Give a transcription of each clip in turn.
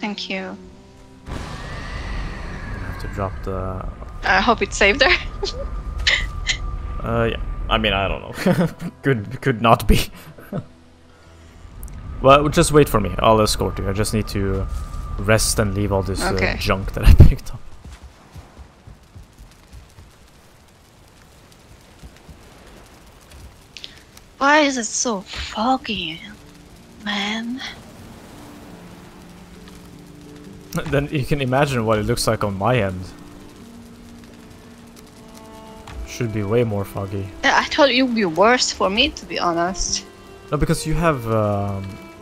Thank you. I have to drop the... I hope it's saved there. Yeah. I mean, I don't know. could not be. Well, just wait for me. I'll escort you. I just need to rest and leave all this junk that I picked up. Why is it so foggy, man? Then you can imagine what it looks like on my end. Should be way more foggy. I thought it would be worse for me, to be honest. No, because you have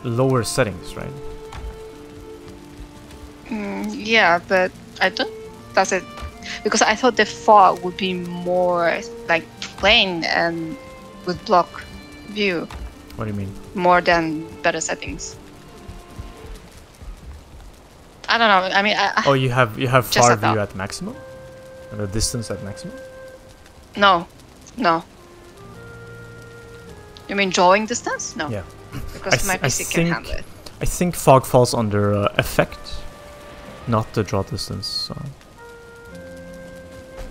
lower settings, right? Yeah, but I don't... Does it... Because I thought the fog would be more like plain and would block view. What do you mean? More than better settings. I don't know. I mean, oh, you have far view at maximum, and the distance at maximum. No, no. You mean drawing distance? No. Yeah. Because my PC can handle it. I think fog falls under effect, not the draw distance. So.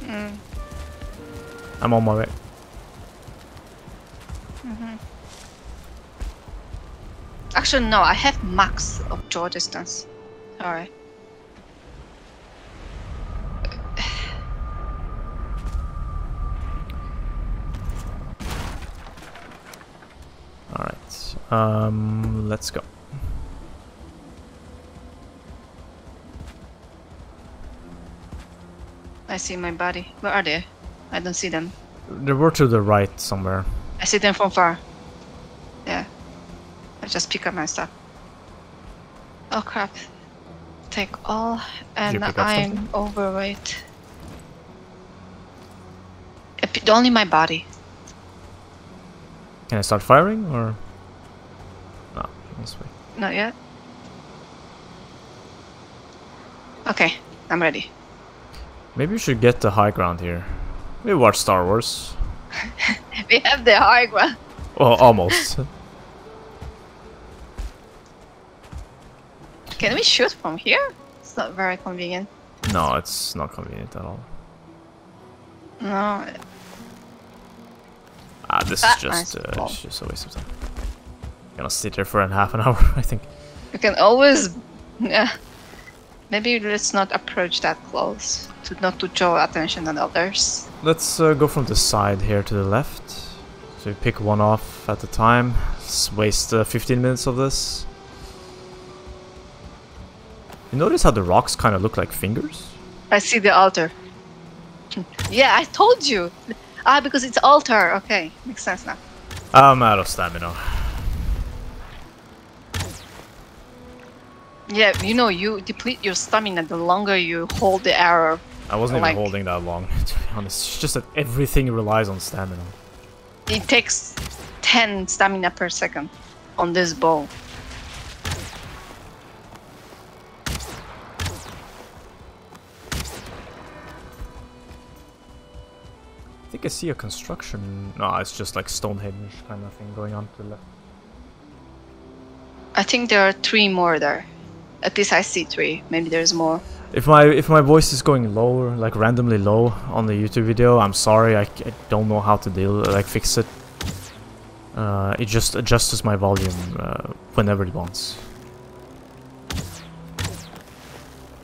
Mm. I'm on my way. Actually, no. I have max of draw distance. Alright. Alright. Let's go. I see my body. Where are they? I don't see them. They were to the right somewhere. I see them from far. Yeah. I just pick up my stuff. Oh crap. Take all, and I'm overweight. Only my body. Can I start firing or no? This way. Not yet. Okay, I'm ready. Maybe we should get the high ground here. We watch Star Wars. We have the high ground. Well, almost. Can we shoot from here? It's not very convenient. No, it's not convenient at all. No. Ah, this is just, it's just a waste of time. I'm gonna sit here for half an hour, I think. You can always... Yeah. Maybe let's not approach that close. Not to draw attention on others. Let's go from the side here to the left. So you pick one off at a time. Let's waste 15 minutes of this. You notice how the rocks kind of look like fingers? I see the altar. Yeah, I told you! Ah, because it's altar! Okay, makes sense now. I'm out of stamina. Yeah, you know, you deplete your stamina the longer you hold the arrow. I wasn't even holding that long, to be honest. It's just that everything relies on stamina. It takes 10 stamina per second on this bow. I think I see a construction. No, it's just like Stonehenge kind of thing going on to the left. I think there are 3 more there. At least I see 3. Maybe there's more. If my voice is going lower, like randomly low on the YouTube video, I'm sorry. I don't know how to fix it. It just adjusts my volume whenever it wants.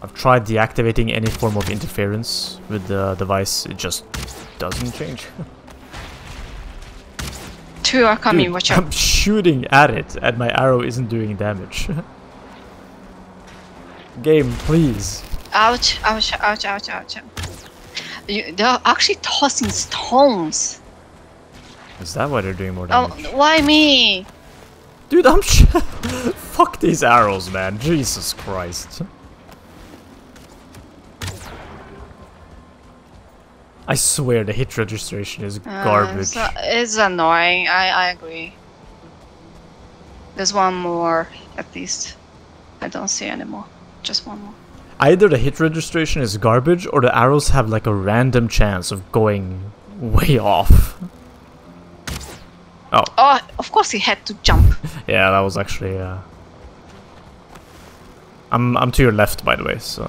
I've tried deactivating any form of interference with the device. It just doesn't change. 2 are coming. Dude, watch out. I'm shooting at it and my arrow isn't doing damage. Game, please. Ouch, ouch, ouch, ouch, ouch. They're actually tossing stones. Is that why they're doing more damage? Oh, why me? Dude, I'm fuck these arrows, man. Jesus Christ. I swear the hit registration is garbage. It's annoying, I agree. There's one more, at least. I don't see any more. Just one more. Either the hit registration is garbage, or the arrows have like a random chance of going way off. Oh. Oh, of course he had to jump. Yeah, that was actually... I'm to your left, by the way, so...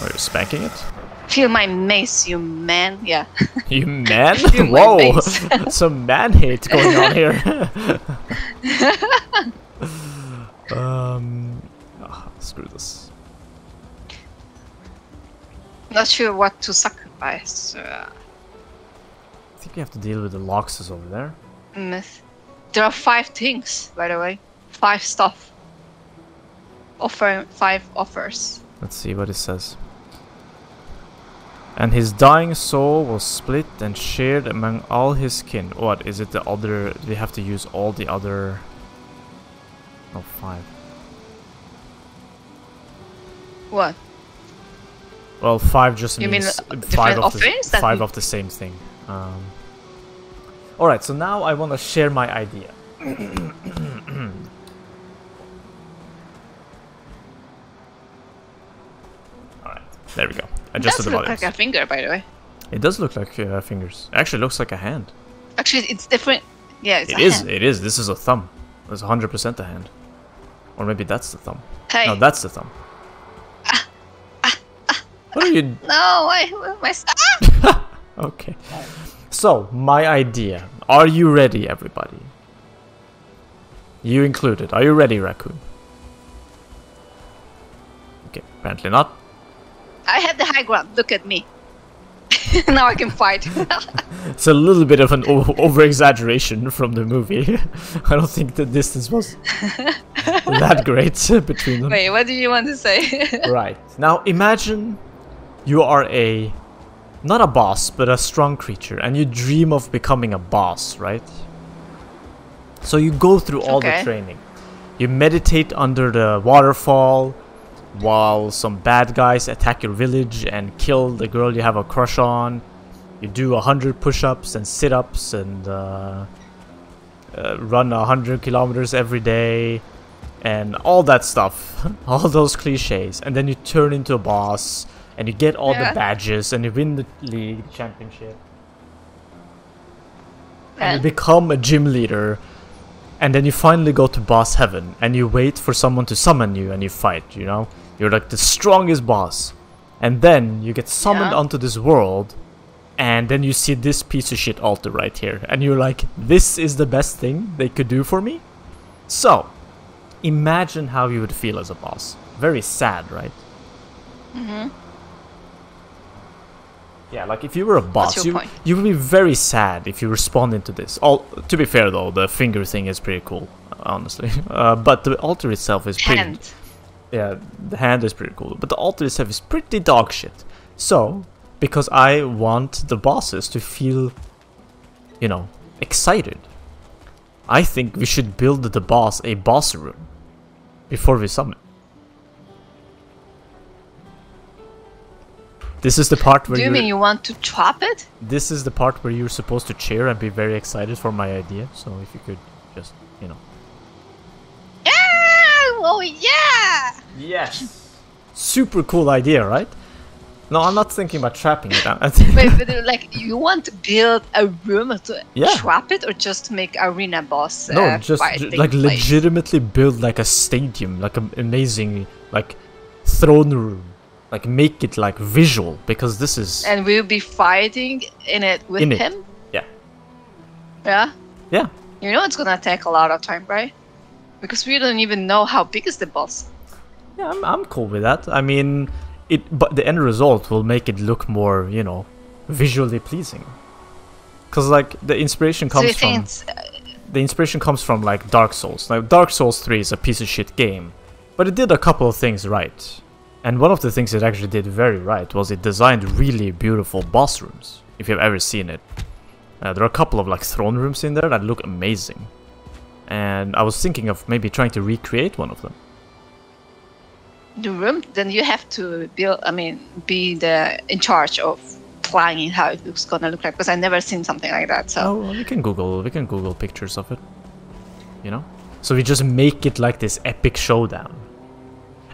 Oh, you're spanking it? Feel my mace, you man. Yeah. You man? Whoa! Some man hate going on here. Screw this. Not sure what to sacrifice. I think we have to deal with the Loxas over there. Myth. There are 5 things, by the way. 5 stuff. Offer 5 offers. Let's see what it says. And his dying soul was split and shared among all his kin. What is it? The other? We have to use all the other. Oh, 5. What? Well, 5 just means you mean 5 of the, 5 of the same thing. All right. So now I want to share my idea. All right. There we go. It does look like a finger, by the way. It does look like fingers. It actually looks like a hand. Actually, it's different. Yeah, it's a hand. It is. This is a thumb. It's 100% a hand. Or maybe that's the thumb. Hey. No, that's the thumb. What are you... No, my... Okay. So, my idea. Are you ready, everybody? You included. Are you ready, Raccoon? Okay, apparently not. I had the high ground. Look at me. Now I can fight. It's a little bit of an over-exaggeration from the movie. I don't think the distance was that great between them. Wait, what do you want to say? Right. Now imagine you are a... Not a boss, but a strong creature. And you dream of becoming a boss, right? So you go through all the training. You meditate under the waterfall... While some bad guys attack your village and kill the girl you have a crush on. You do 100 push-ups and sit-ups and run 100 kilometers every day. And all that stuff. All those cliches. And then you turn into a boss. And you get all the badges. And you win the league championship. And you become a gym leader. And then you finally go to boss heaven, and you wait for someone to summon you, and you fight, you know? You're like the strongest boss. And then you get summoned onto this world, and then you see this piece of shit altar right here. And you're like, this is the best thing they could do for me? So, imagine how you would feel as a boss. Very sad, right? Mm-hmm. Yeah, like if you were a boss, you would be very sad if you responded to this. To be fair though, the finger thing is pretty cool, honestly. But the altar itself is pretty... Hand. Yeah, the hand is pretty cool. But the altar itself is pretty dog shit. So, because I want the bosses to feel, you know, excited, I think we should build the boss a boss room before we summon. This is the part where Do you mean you want to chop it? This is the part where you're supposed to cheer and be very excited for my idea. So if you could just, you know. Yeah! Oh yeah! Yes! Super cool idea, right? No, I'm not thinking about trapping it. Wait, like you want to build a room to trap it, or just make arena boss? No, just like legitimately build like a stadium, like an amazing like throne room. Like make it like visual, because this is... And we'll be fighting in it with him? Yeah. Yeah? Yeah. You know it's gonna take a lot of time, right? Because we don't even know how big is the boss. Yeah, I'm cool with that. I mean, but the end result will make it look more, you know, visually pleasing. Because like the inspiration comes from... The inspiration comes from like Dark Souls. Now Dark Souls 3 is a piece of shit game, but it did a couple of things right. And one of the things it actually did very right was it designed really beautiful boss rooms, if you've ever seen it. There are a couple of like throne rooms in there that look amazing. And I was thinking of maybe trying to recreate one of them. The room? Then you have to build, I mean, be in charge of planning how it looks gonna look like, because I've never seen something like that, so... Oh, well, we can Google pictures of it, you know? So we just make it like this epic showdown.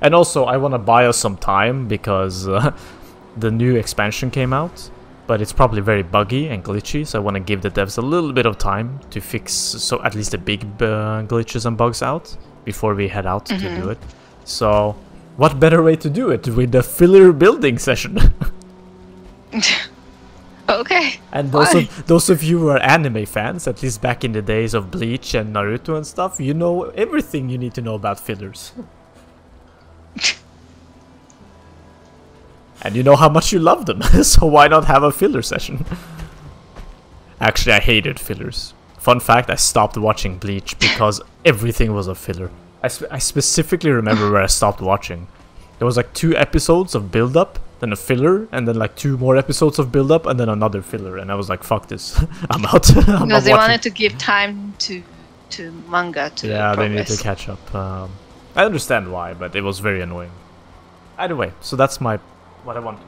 And also, I want to buy us some time because the new expansion came out. but it's probably very buggy and glitchy, so I want to give the devs a little bit of time to fix so at least the big glitches and bugs out before we head out to do it. So what better way to do it with the filler building session? Okay. And those of you who are anime fans, at least back in the days of Bleach and Naruto and stuff, you know everything you need to know about fillers. And you know how much you love them, so why not have a filler session? Actually, I hated fillers. Fun fact, I stopped watching Bleach because everything was a filler. I specifically remember where I stopped watching. There was like 2 episodes of build-up, then a filler, and then like 2 more episodes of build-up, and then another filler. And I was like, fuck this, I'm out. I'm because they wanted to give time to manga to progress. They need to catch up. I understand why, but it was very annoying. Either way, so that's my... what I want.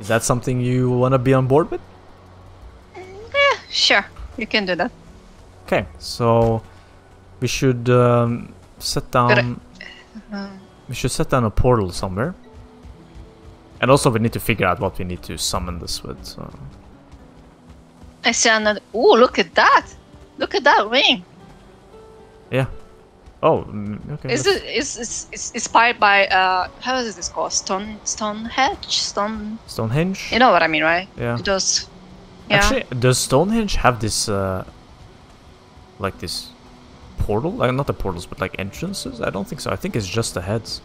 Is that something you want to be on board with? Yeah, sure. You can do that. Okay, so we should set down. We should set down a portal somewhere. And also, we need to figure out what we need to summon this with. So. I see another. Oh, look at that! Look at that ring. Yeah. Oh, okay. It's inspired by how is this called? Stonehenge. You know what I mean, right? Yeah. Those. Yeah. Actually, does Stonehenge have this like this portal? Like not the portals, but like entrances? I don't think so. I think it's just the heads.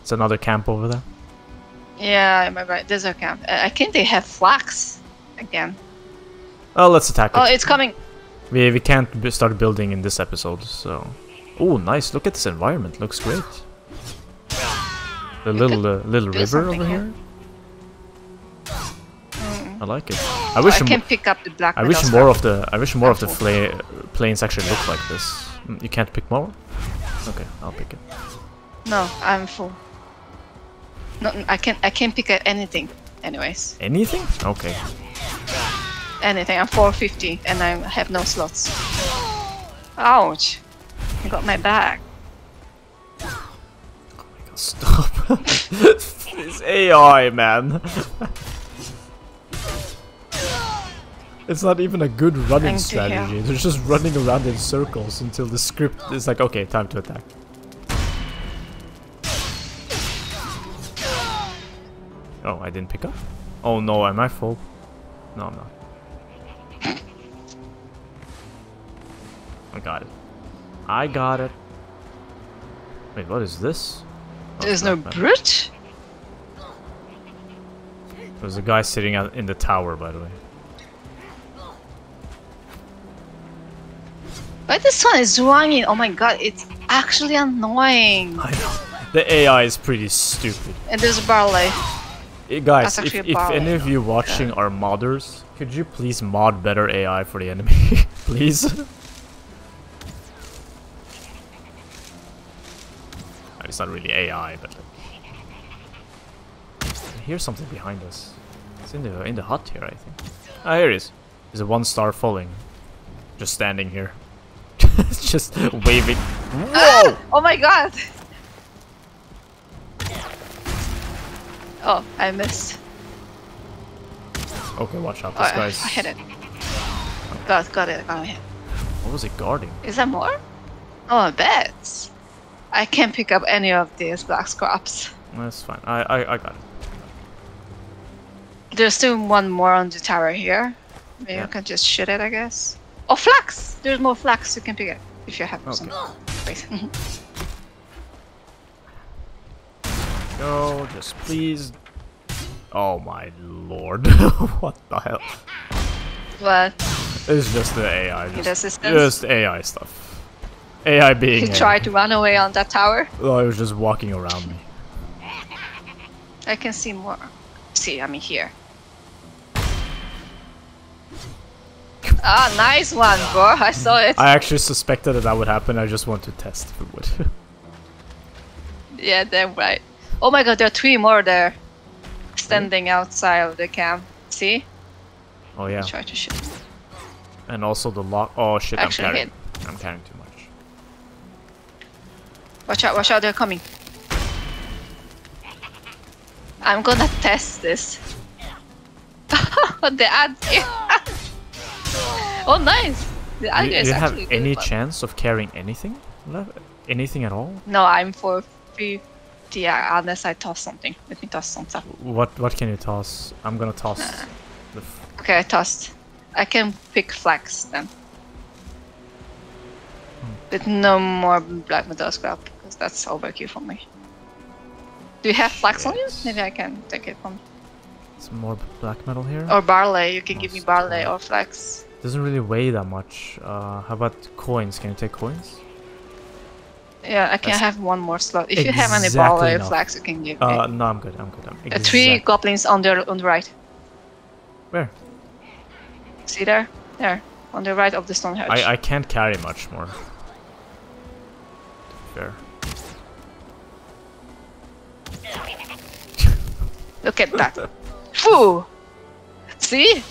It's another camp over there. Yeah, I remember. There's a camp. I think they have flax again. Oh, let's attack it. Oh, it's coming. We can't start building in this episode, so. Oh, nice! Look at this environment. Looks great. The little river over here. I like it. I wish more of the planes actually looked like this. You can't pick more. Okay, I'll pick it. No, I'm full. No, I can't pick anything. Anyways. Anything? Okay. Anything. I'm 450, and I have no slots. Ouch. I got my bag. Oh my god, stop. It's AI, man. It's not even a good running strategy. They're just running around in circles until the script is like, okay, time to attack. Oh, I didn't pick up? Oh no, am I full? No, I'm not. I got it. I got it. Wait, what is this? Oh, there's no bridge? There's a guy sitting out in the tower, by the way. Why this one is running? Oh my god, it's actually annoying. I know. The AI is pretty stupid. And there's a barley. Hey, guys, if any of you watching are modders, could you please mod better AI for the enemy? Please? It's not really AI, but like... I hear something behind us. It's in the hut here, I think. Ah, here it is. There's a 1-star falling. Just standing here. Just waving. Whoa! Ah! Oh my god! Oh, I missed. Okay, watch out. This guy's... I hit it. Oh. Got it. What was it guarding? Is there more? Oh, I bet. I can't pick up any of these black scraps. That's fine. I got it. There's still one more on the tower here. Maybe I can just shoot it, I guess. Oh, flax! There's more flax. You can pick it if you have some. Please. Go, just please. Oh my lord! What the hell? What? It's just the AI. Just AI stuff. AI being. He tried to run away on that tower. Oh, he was just walking around me. I can see more. See, I mean here. Ah, nice one, bro. I saw it. I actually suspected that would happen. I just want to test if it would. Yeah, damn right. Oh my god, there are 3 more there. Standing outside of the camp. See? Oh, yeah. Try to shoot. And also the lock. Oh, shit. I'm carrying too much. Watch out, they're coming. I'm gonna test this. The ad. Oh, nice. The ad is actually good. Do you have any chance of carrying anything? Anything at all? No, I'm for 50. Yeah, unless I toss something. Let me toss something. What can you toss? I'm gonna toss. Okay, I tossed. I can pick flax then. But no more black metal scrap, because that's overkill for me. Do you have flax on you? Maybe I can take it from. Some more black metal here. Or barley. You can give me barley or flax. Doesn't really weigh that much. How about coins? Can you take coins? Yeah, I can have one more slot. If you have any barley or flax, you can give me. No, I'm good. I'm good. I'm three goblins on the right. Where? See there? There. On the right of the stone hedge. I can't carry much more. Fair. Look at that. Foo! See?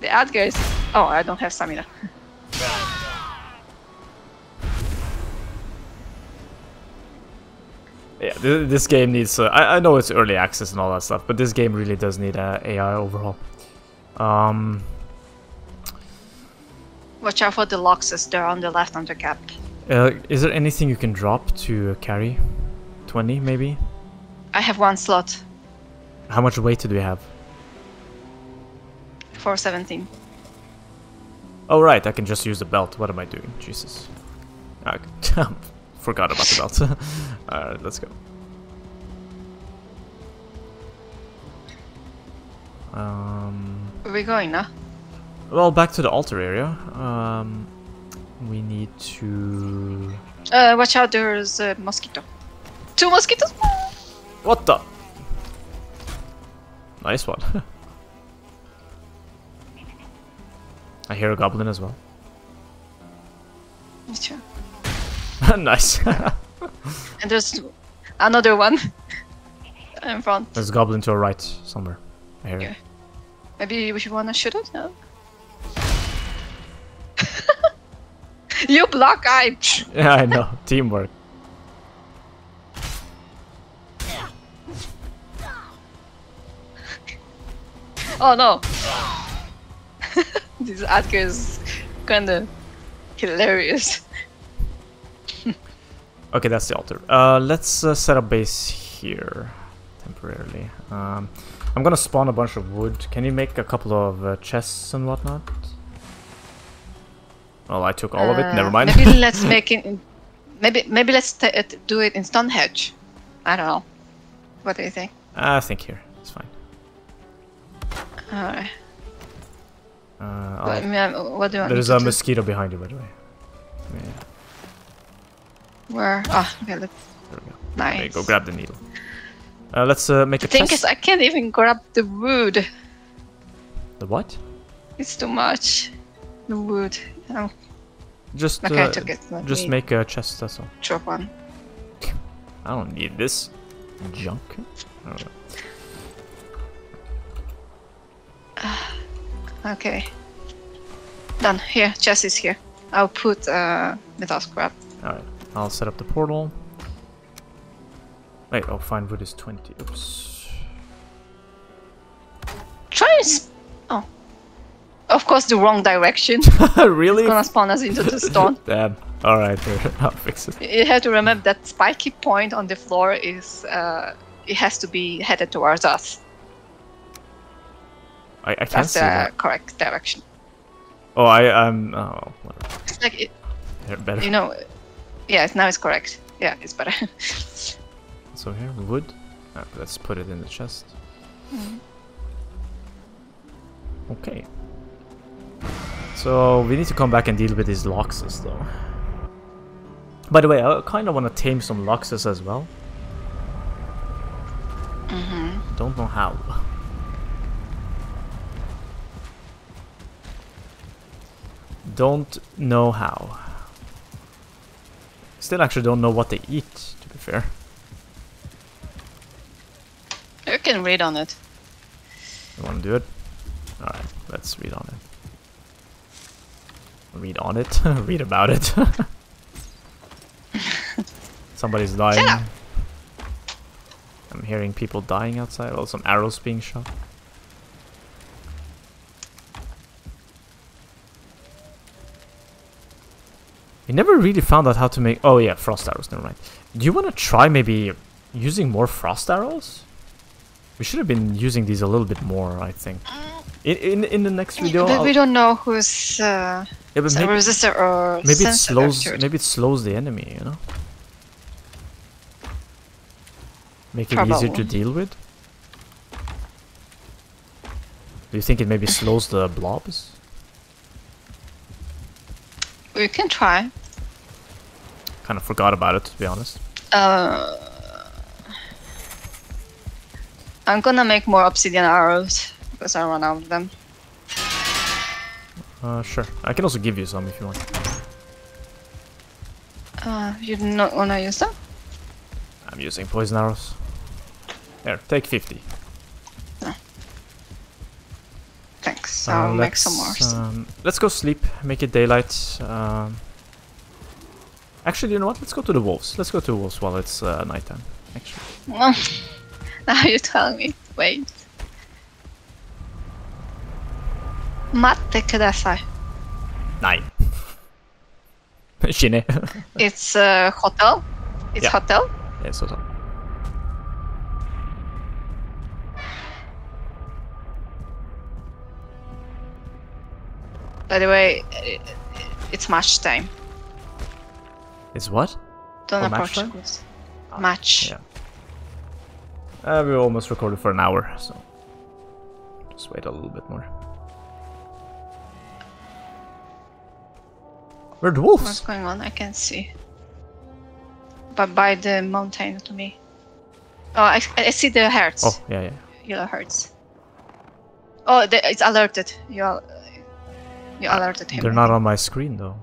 The Adgar is... Oh, I don't have stamina. Yeah, this game needs... I know it's early access and all that stuff, but this game really does need an AI overhaul. Watch out for the Loxes, they're on the left on the cap. Is there anything you can drop to carry? 20 maybe? I have one slot. How much weight do you have? 417. Oh right, I can just use the belt. What am I doing? Jesus. I forgot about the belt. Alright, let's go. Where are we going now? Well, back to the altar area. We need to... watch out, there's a mosquito. 2 mosquitoes! What the? Nice one. I hear a goblin as well. Me too. Nice. And there's another one in front. There's a goblin to our right somewhere. I hear it. Maybe we should wanna shoot it now? You block, yeah, I know. Teamwork. Oh no! This Adgar is kinda hilarious. Okay, that's the altar. Let's set up base here temporarily. I'm gonna spawn a bunch of wood. Can you make a couple of chests and whatnot? Well, I took all of it. Never mind. Maybe let's make it. Maybe let's do it in Stonehenge. I don't know. What do you think? I think here. It's fine. Alright. What do you want? There's a mosquito behind you, by the way. Yeah. Where? Oh, okay. Let's... There we go. Nice. There you go. Grab the needle. Let's make a chest. The thing is, I can't even grab the wood. The what? It's too much. The wood. Just okay, I took it. Just make a chest, that's all. Drop one. I don't need this junk. I don't know. Okay. Done. Here, chest is here. I'll put metal scrap. Alright, I'll set up the portal. Wait, oh, fine wood is 20. Oops. Try and... Oh. Of course, the wrong direction. Really? It's gonna spawn us into the stone. Damn. Alright, I'll fix it. You have to remember that spiky point on the floor is... it has to be headed towards us. I can't see that. That's the correct direction. Oh, oh, whatever. It's like it... Better. You know... Yeah, now it's correct. Yeah, it's better. So here, wood. Oh, let's put it in the chest. Okay. So we need to come back and deal with these Loxes, though. By the way, I kind of want to tame some Loxes as well. Don't know how. Don't know how. Still actually don't know what they eat, to be fair. You can read on it. You want to do it? Alright, let's read on it. Read on it? Read about it. Somebody's dying. I'm hearing people dying outside. Well, some arrows being shot. We never really found out how to make... Oh yeah, frost arrows, never mind. Do you want to try maybe using more frost arrows? We should have been using these a little bit more, I think. In the next video... But we don't know who's... yeah, but maybe, or maybe it slows the enemy, you know? Make it easier to deal with? Do you think it maybe slows the blobs? We can try. Kind of forgot about it, to be honest. I'm gonna make more obsidian arrows because I run out of them. Sure. I can also give you some if you want. You do not wanna use them? I'm using poison arrows. Here, take 50. No. Thanks. I'll make some more. Let's go sleep. Make it daylight. Actually, you know what? Let's go to the wolves. Let's go to the wolves while it's nighttime. Actually. Now you tell me. Wait. Matte kudasai. Nine. Shine. It's a hotel. It's yeah. Hotel. Yes, hotel. By the way, it's match time. It's what? Don't approach this. Match. Yeah. We almost recorded for an hour, so just wait a little bit more. Where are the wolves? What's going on? I can't see. But by the mountain to me. Oh, I see the herds. Oh, yeah, yeah. Yellow herds. Oh, it's alerted. You alerted him. They're not on my screen, though.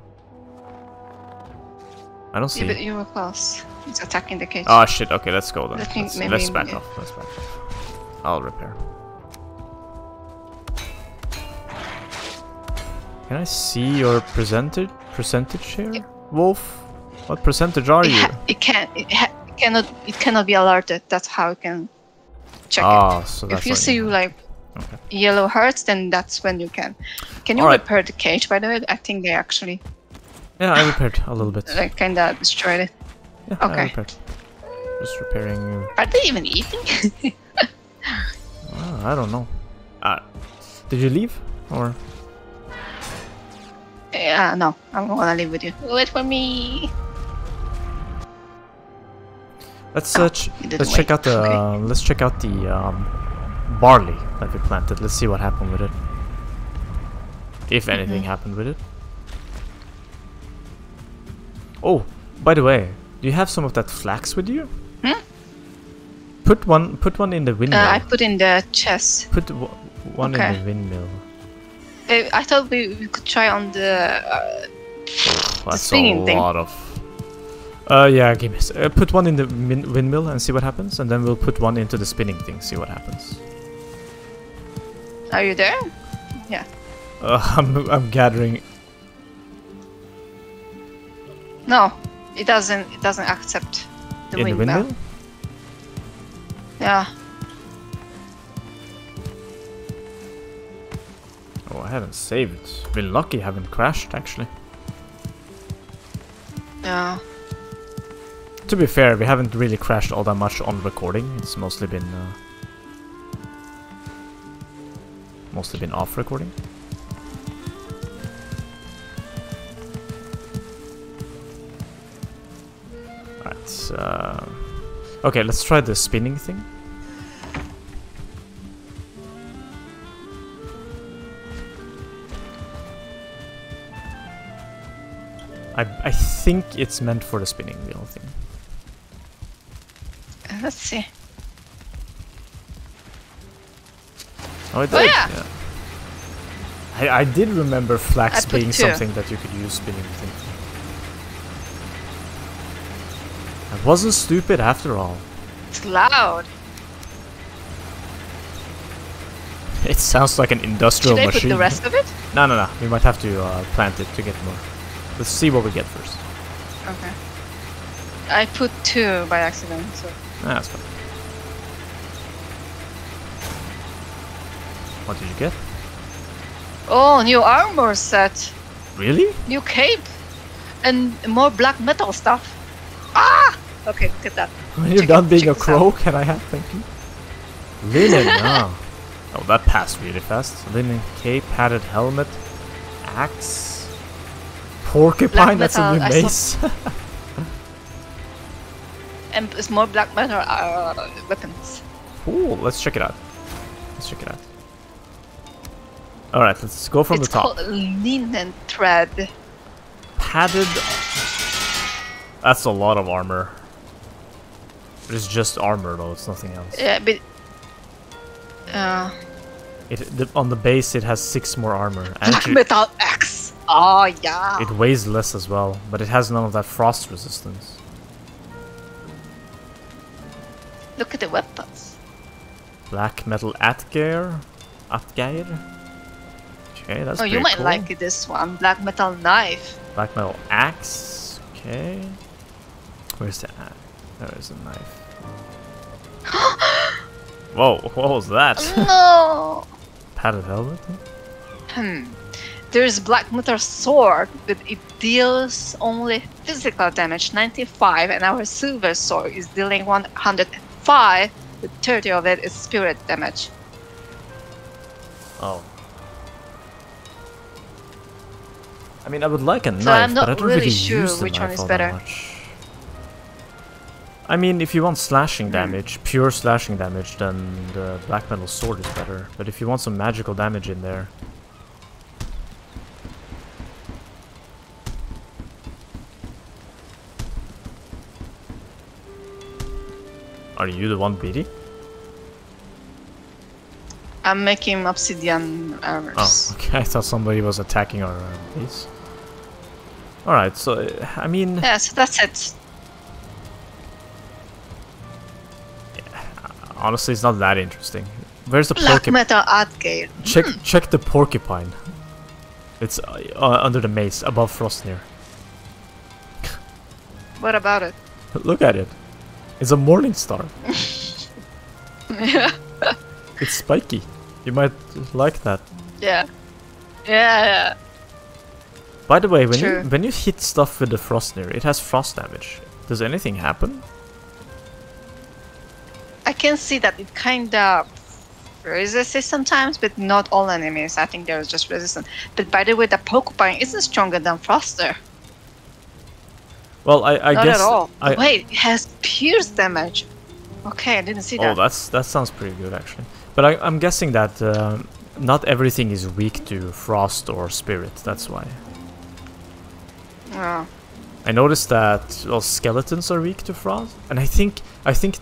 I don't see it. Yeah, but you were close. It's attacking the cage. Oh, shit. Okay, let's go then. Let's back off. Let's back off. I'll repair. Can I see your percentage here, yeah. Wolf? What percentage are you? It cannot be alerted. That's how it can check it. So if you see like yellow hearts, then that's when you can. Can you repair the cage? By the way, I think they actually. Yeah, I repaired a little bit. Like kinda destroyed it. Yeah, okay. I repaired. Just repairing. Are they even eating? I don't know. Did you leave or? No, I'm gonna leave with you. Wait for me. Let's check out the barley that we planted. Let's see what happened with it. If anything happened with it. Oh, by the way, do you have some of that flax with you? Hmm? Put one in the windmill. I put in the chest. Put one in the windmill. I thought we could try on the singing thing. That's a lot of... yeah, give us. Put one in the windmill and see what happens, and then we'll put one into the spinning thing, see what happens. Are you there? Yeah. I'm gathering... No, it doesn't accept the windmill. The windmill? Yeah. Oh, I haven't saved. Been lucky, haven't crashed actually. Yeah. To be fair, we haven't really crashed all that much on recording. It's mostly been off recording. Alright. Okay, let's try the spinning thing. I think it's meant for the spinning wheel thing. Let's see. Oh, it did. Yeah. Yeah. I did remember flax being something that you could use spinning thing. I wasn't stupid after all. It's loud. It sounds like an industrial machine. Should I put the rest of it? No, no, no. We might have to plant it to get more. Let's see what we get first. Okay. I put 2 by accident, so... Ah, that's fine. What did you get? Oh, new armor set. Really? New cape. And more black metal stuff. Ah! Okay, get that. When you're done being a crow, can I have, thank you? Linen, ah. Oh, that passed really fast. Linen cape, padded helmet, axe, porcupine, that's a new mace. And it's more black metal weapons. Cool, let's check it out. Let's check it out. Alright, let's go from the top. It's called linen thread. Padded. That's a lot of armor. But it's just armor though, it's nothing else. Yeah, but... on the base it has 6 more armor. Black metal axe! Oh yeah! It weighs less as well, but it has none of that frost resistance. Look at the weapons. Black metal atgeir. Okay, that's pretty cool. Oh, you might like this one. Black metal knife. Black metal axe. Okay. Where's the axe? There is a knife. Whoa, what was that? No! Padded helmet? Hmm. There's black metal sword, but it deals only physical damage, 95, and our silver sword is dealing 105, but 30 of it is spirit damage. Oh. I mean, I would like a knife, so I'm not but I don't really use the knife all that much. I mean, if you want slashing damage, pure slashing damage, then the black metal sword is better. But if you want some magical damage in there... Are you the one beating? I'm making obsidian armors. Oh, okay. I thought somebody was attacking our base. Alright, so, I mean... Yeah, so that's it. Honestly, it's not that interesting. Where's the porcupine? Black metal atgeir. Check the porcupine. It's under the mace, above Frostnir. What about it? Look at it. It's a morning star. Yeah. It's spiky. You might like that. Yeah. Yeah. By the way, when you hit stuff with the Frostnir, it has frost damage. Does anything happen? I can see that it kind of resists sometimes, but not all enemies. I think they're just resistant. But by the way, the porcupine isn't stronger than Frostnir. Well, I guess not at all. Wait, it has pierce damage. Okay, I didn't see that. Oh, that sounds pretty good actually. But I'm guessing that not everything is weak to frost or spirit. That's why. Yeah. I noticed that skeletons are weak to frost, and I think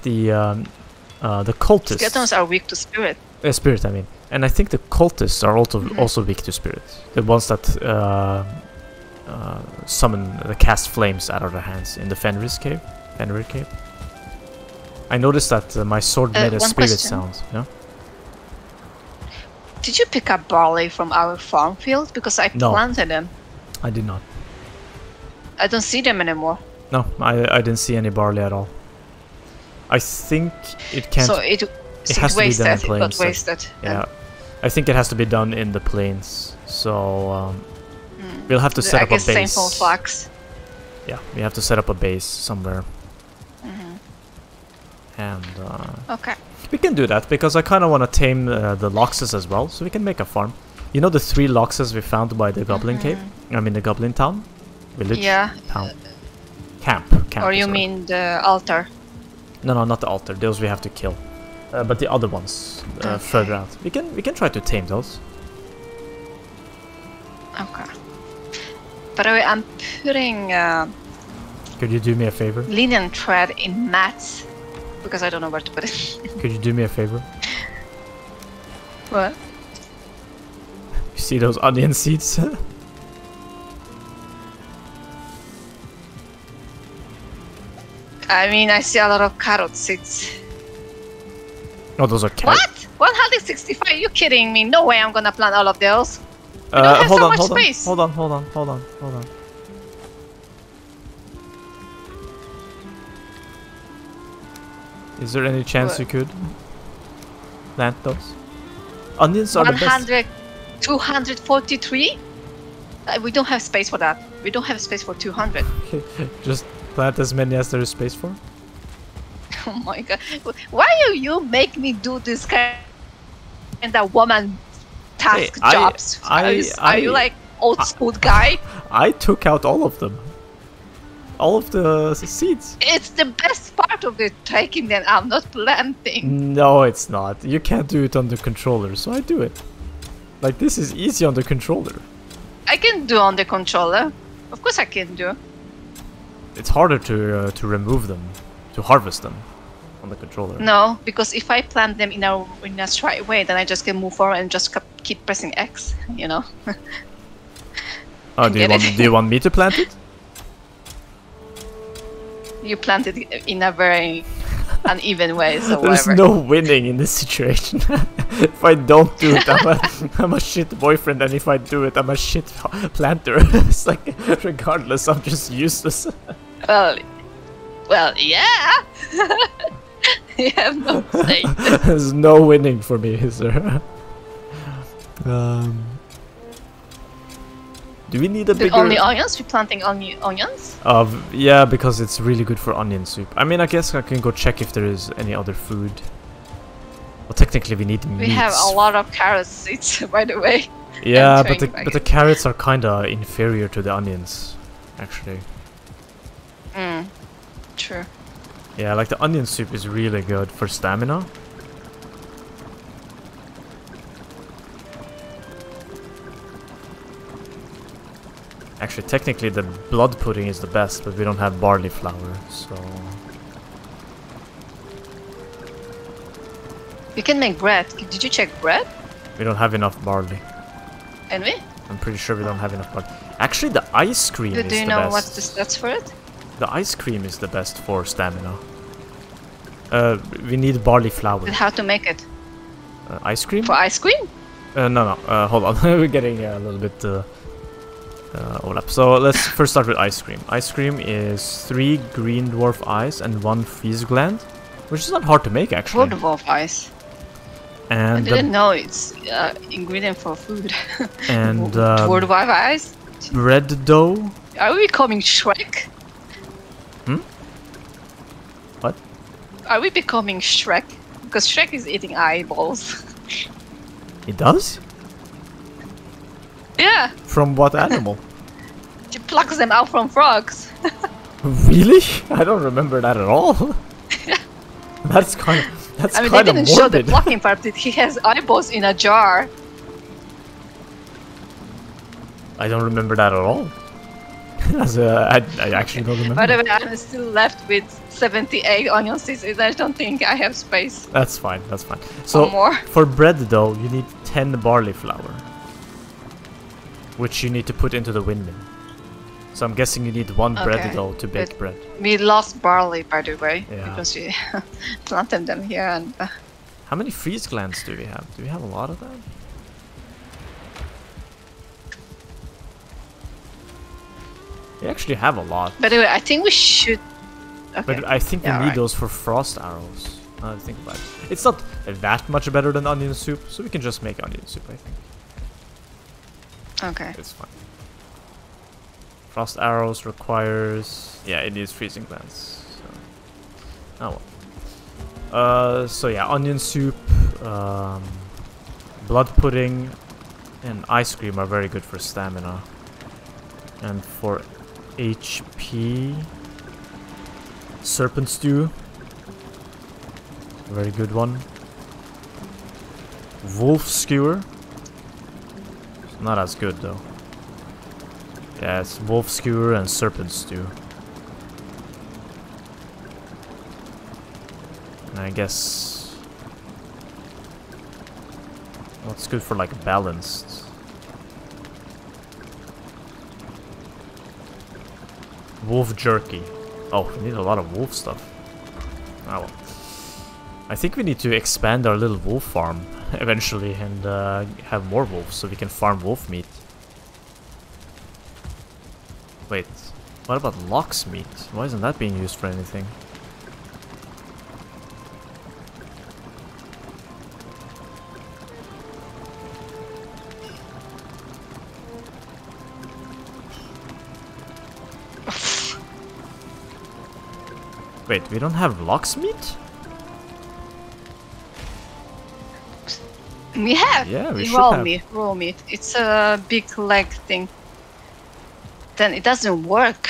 the cultists. Skeletons are weak to spirit. Spirit, I mean. And I think the cultists are also weak to spirit. The ones that cast flames out of their hands in the Fenrir cave. I noticed that my sword made a spirit sound. Yeah. Did you pick up barley from our farm field? Because I planted them. I did not. I don't see them anymore. No, I didn't see any barley at all. I think it can't. So it has to be done in the plains. Yeah, I think it has to be done in the plains. So we'll have to set up a base. Same for flax. Yeah, we have to set up a base somewhere. And okay, we can do that because I kind of want to tame the Loxes as well, so we can make a farm. You know the 3 Loxes we found by the Goblin Cave? I mean the Goblin Town. Village? Yeah. Town. Camp. Or you mean the altar? No, no, not the altar. Those we have to kill. But the other ones further out. We can try to tame those. Okay. By the way, I'm putting... Could you do me a favor? Linen thread in mats. Because I don't know where to put it. Could you do me a favor? What? You see those onion seeds? I mean, I see a lot of carrot seeds. No, those are carrots. What? 165? Are you kidding me? No way I'm gonna plant all of those. I don't have so much space. Hold on. Is there any chance you could plant those? Onions are 243? We don't have space for that. We don't have space for 200. Just plant as many as there is space for. Oh my god. Why do you make me do this kind of woman task jobs? Are you like old school guy? I took out all of them. All of the seeds. It's the best part of the taking that I'm not planting. No, it's not. You can't do it on the controller, so I do it. Like, this is easy on the controller. I can do on the controller. Of course I can do. It's harder to remove them, to harvest them on the controller. No, because if I plant them in a straight way, then I just can move forward and just keep pressing X, you know. Oh, do you want me to plant it? You plant it in a very uneven way, so there's whatever. No winning in this situation. If I don't do it, I'm a shit boyfriend, and if I do it, I'm a shit planter. It's like, regardless, I'm just useless. Well, yeah. You have no say. There's no winning for me, is there? Do we need a bigger... Only onions? We're planting only onions? Yeah, because it's really good for onion soup. I mean, I guess I can go check if there is any other food. Well, technically we need meat. We have a lot of carrot seeds, by the way. Yeah, but the carrots are kind of inferior to the onions, actually. Mm, true. Yeah, like the onion soup is really good for stamina. Actually, technically the blood pudding is the best, but we don't have barley flour, so... We can make bread. Did you check bread? We don't have enough barley. And we? I'm pretty sure we don't have enough barley. Actually, the ice cream is the best. Do you know what the stats for it? The ice cream is the best for stamina. We need barley flour. And how to make it? Ice cream? For ice cream? No, hold on. We're getting a little bit... overlap. So let's first start with ice cream. Ice cream is 3 green dwarf ice and 1 freeze gland, which is not hard to make actually. 4 dwarf ice. And I didn't know it's ingredient for food. And 4 dwarf ice. Bread dough. Are we becoming Shrek? Hmm. What? Are we becoming Shrek? Because Shrek is eating eyeballs. It does. Yeah. From what animal? She plucks them out from frogs. Really? I don't remember that at all. That's kind of. That's kind of. I mean, they didn't show the plucking part. But he has eyeballs in a jar. I don't remember that at all. I actually don't remember. By the way, I'm still left with 78 onion seeds. I don't think I have space. That's fine. That's fine. So more. For bread though, you need 10 barley flour, which you need to put into the windmill. So I'm guessing you need 1 bread dough to bake bread. We lost barley, by the way, because we planted them here. And how many freeze glands do we have? Do we have a lot of them? We actually have a lot. By the way, I think we should... Okay. But I think we need those for frost arrows. Now that I think about it. It's not that much better than onion soup, so we can just make onion soup, I think. Okay. It's fine. Frost arrows requires... Yeah, it needs freezing glands. So. Oh well. So yeah, onion soup, blood pudding, and ice cream are very good for stamina. And for HP... Serpent stew. Very good one. Wolf skewer. Not as good though. Yeah, it's wolf skewer and serpent stew. And I guess what's good for like balanced? Wolf jerky. Oh, we need a lot of wolf stuff. Oh well. I think we need to expand our little wolf farm eventually and have more wolves so we can farm wolf meat. Wait, what about lox meat? Why isn't that being used for anything? Wait, we don't have locksmith? We have. Yeah, we should have. Roll meat. It's a big leg thing. Then it doesn't work.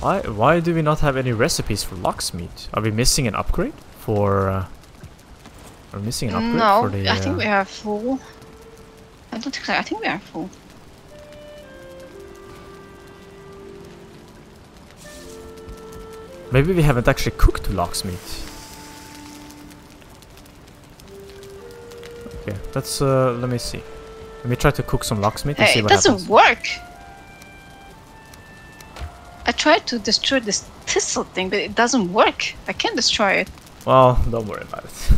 Why do we not have any recipes for locksmith? Are we missing an upgrade for? Are we missing an upgrade for the? No, I think we are full. I don't think so. I think we are full. Maybe we haven't actually cooked locksmith. Okay, let's let me see. Let me try to cook some locksmith and see what happens. It doesn't work. I tried to destroy this thistle thing, but it doesn't work. I can't destroy it. Well, don't worry about it.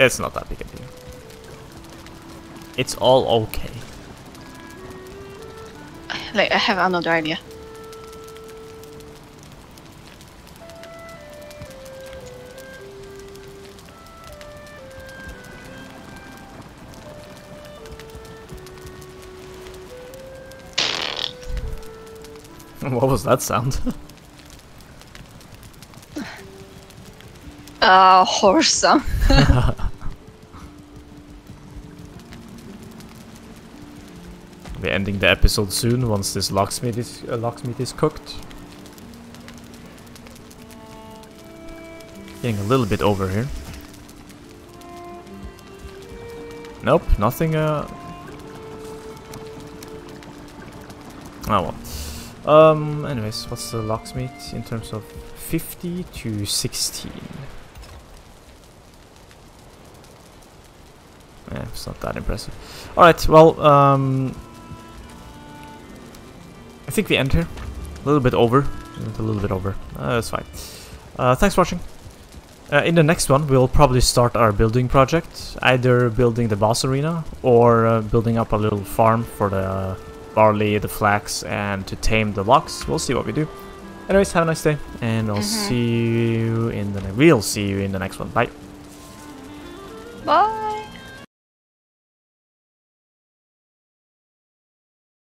It's not that big a deal. It's all okay. Like, I have another idea. What was that sound? Horse sound. We're ending the episode soon once this locksmith is cooked. Getting a little bit over here. Nope, nothing. Oh well. Anyways, what's the locksmith in terms of 50 to 16? Yeah, it's not that impressive. Alright, well, I think we end here. A little bit over. A little bit over. That's fine. Thanks for watching. In the next one, we'll probably start our building project. Either building the boss arena or building up a little farm for the... barley, the flax, and to tame the locks. We'll see what we do. Anyways, have a nice day, and I'll see you in the next one. Bye. Bye.